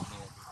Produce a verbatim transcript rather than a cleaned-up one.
Thank you.